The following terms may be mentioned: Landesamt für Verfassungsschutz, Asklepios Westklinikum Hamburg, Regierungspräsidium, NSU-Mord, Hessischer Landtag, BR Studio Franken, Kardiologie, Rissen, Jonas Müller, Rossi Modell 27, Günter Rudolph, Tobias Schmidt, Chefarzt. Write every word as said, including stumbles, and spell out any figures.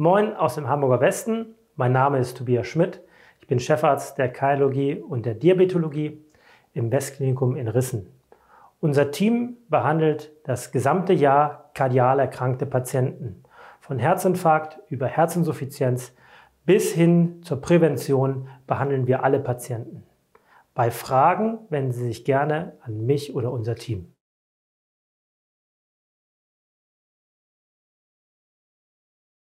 Moin aus dem Hamburger Westen, mein Name ist Tobias Schmidt. Ich bin Chefarzt der Kardiologie und der Diabetologie im Westklinikum in Rissen. Unser Team behandelt das gesamte Jahr kardial erkrankte Patienten, von Herzinfarkt über Herzinsuffizienz bis hin zur Prävention behandeln wir alle Patienten. Bei Fragen wenden Sie sich gerne an mich oder unser Team.